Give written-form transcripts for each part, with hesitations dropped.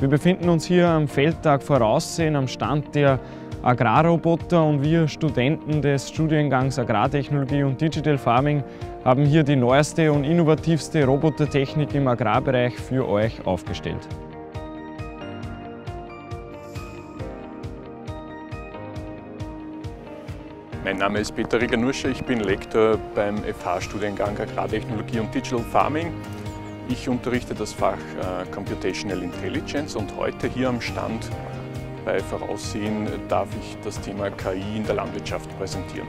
Wir befinden uns hier am Feldtag Voraussäen am Stand der Agrarroboter und wir Studenten des Studiengangs Agrartechnologie und Digital Farming haben hier die neueste und innovativste Robotertechnik im Agrarbereich für euch aufgestellt. Mein Name ist Peter Riganusche, ich bin Lektor beim FH-Studiengang Agrartechnologie und Digital Farming. Ich unterrichte das Fach Computational Intelligence und heute hier am Stand bei Voraussäen darf ich das Thema KI in der Landwirtschaft präsentieren.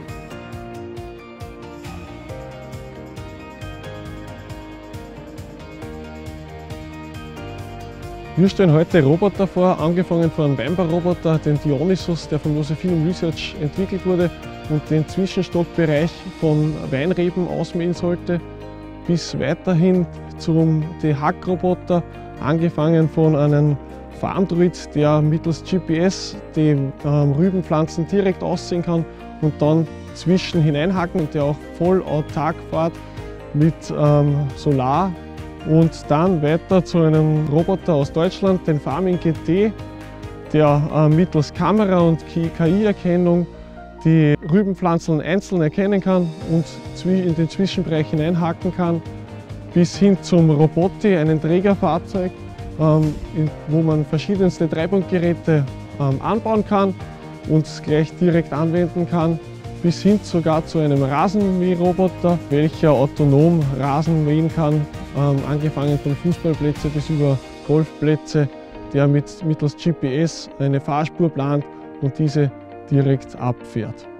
Wir stellen heute Roboter vor, angefangen von einem Weinbauroboter, den Dionysus, der von Josephinum Research entwickelt wurde und den Zwischenstockbereich von Weinreben ausmähen sollte, bis weiterhin zum Hackroboter, angefangen von einem Farmdroid, der mittels GPS die Rübenpflanzen direkt aussehen kann und dann zwischen hineinhacken und der auch voll autark fährt mit Solar. Und dann weiter zu einem Roboter aus Deutschland, den Farming GT, der mittels Kamera und KI-Erkennung die Rübenpflanzen einzeln erkennen kann und in den Zwischenbereich hineinhacken kann, bis hin zum Robotti, einem Trägerfahrzeug, wo man verschiedenste Treibungsgeräte anbauen kann und gleich direkt anwenden kann, bis hin sogar zu einem Rasenmäherroboter, welcher autonom Rasen mähen kann, angefangen von Fußballplätzen bis über Golfplätze, der mittels GPS eine Fahrspur plant und diese direkt abfährt.